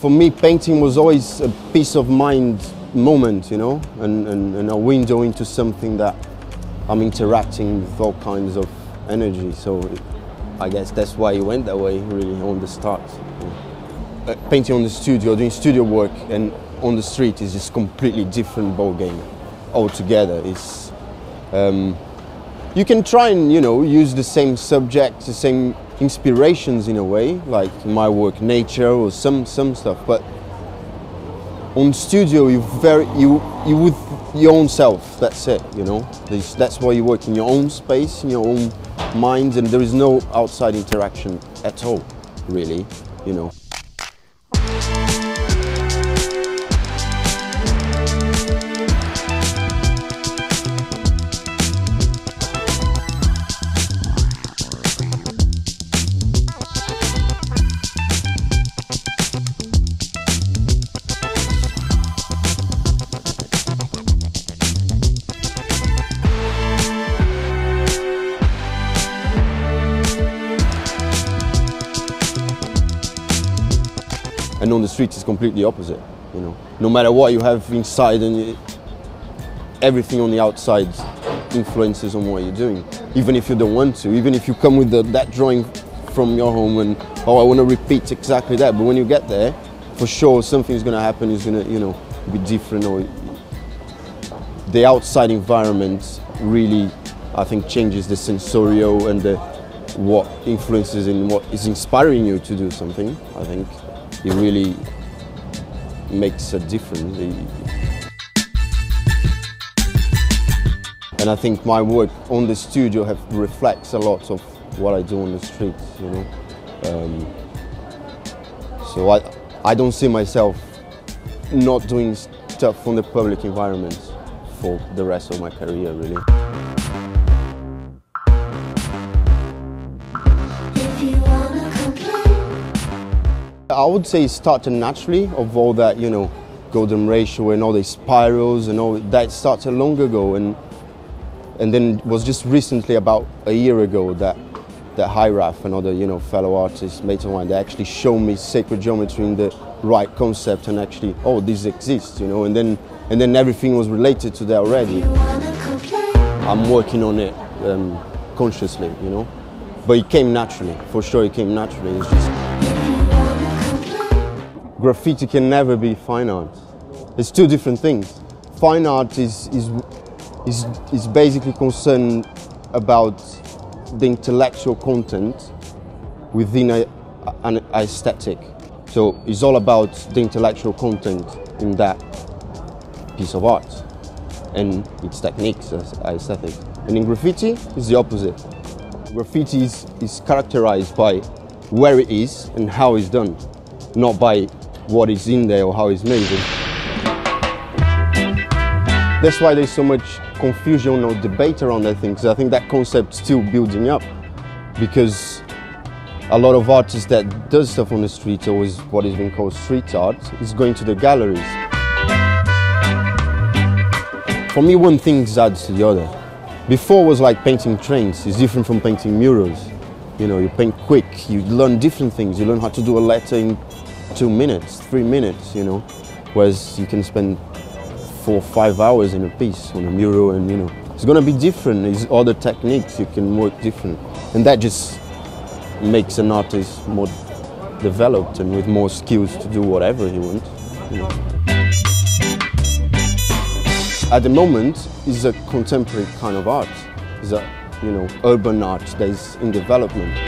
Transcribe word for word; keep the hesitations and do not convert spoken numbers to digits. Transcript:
For me, painting was always a peace of mind moment, you know, and, and, and a window into something that I'm interacting with all kinds of energy. So it, I guess that's why it went that way, really, on the start. Uh, painting on the studio, doing studio work, and on the street is just completely different ball game altogether. It's um, you can try and, you know, use the same subjects, the same inspirations in a way, like my work, nature, or some some stuff. But on studio, you very you you with your own self. That's it, you know. There's, that's why you work in your own space, in your own mind, and there is no outside interaction at all, really, you know. And on the street is completely opposite, you know. No matter what you have inside, and everything on the outside influences on what you're doing, even if you don't want to, even if you come with the, that drawing from your home and, oh, I want to repeat exactly that, but when you get there, for sure something's going to happen, it's going to, you know, be different. Or the outside environment really, I think, changes the sensorial and the, what influences and what is inspiring you to do something, I think. It really makes a difference. And I think my work on the studio have, reflects a lot of what I do on the streets, you know. Um, so I, I don't see myself not doing stuff on the public environment for the rest of my career, really. I would say it started naturally, of all that, you know, golden ratio and all the spirals and all that started long ago, and and then it was just recently, about a year ago, that that Hiraf, another, you know, fellow artist, mate of mine, they actually showed me sacred geometry in the right concept, and actually, oh, this exists, you know, and then and then everything was related to that already. I'm working on it um, consciously, you know, but it came naturally, for sure, it came naturally. It's just, graffiti can never be fine art. It's two different things. Fine art is, is, is, is basically concerned about the intellectual content within a, an aesthetic. So it's all about the intellectual content in that piece of art and its techniques as aesthetic. And in graffiti, it's the opposite. Graffiti is, is characterized by where it is and how it's done, not by what is in there or how it's moving. That's why there's so much confusion or debate around that thing, because I think that concept's still building up, because a lot of artists that does stuff on the street, or is what is being called street art, is going to the galleries. For me, one thing adds to the other. Before was like painting trains, it's different from painting murals. You know, you paint quick, you learn different things, you learn how to do a letter in two minutes, three minutes, you know, whereas you can spend four, five hours in a piece on a mural, and, you know, it's going to be different. There's other techniques, you can work different, and that just makes an artist more developed and with more skills to do whatever he wants, you know. At the moment, it's a contemporary kind of art, it's a, you know, urban art that is in development.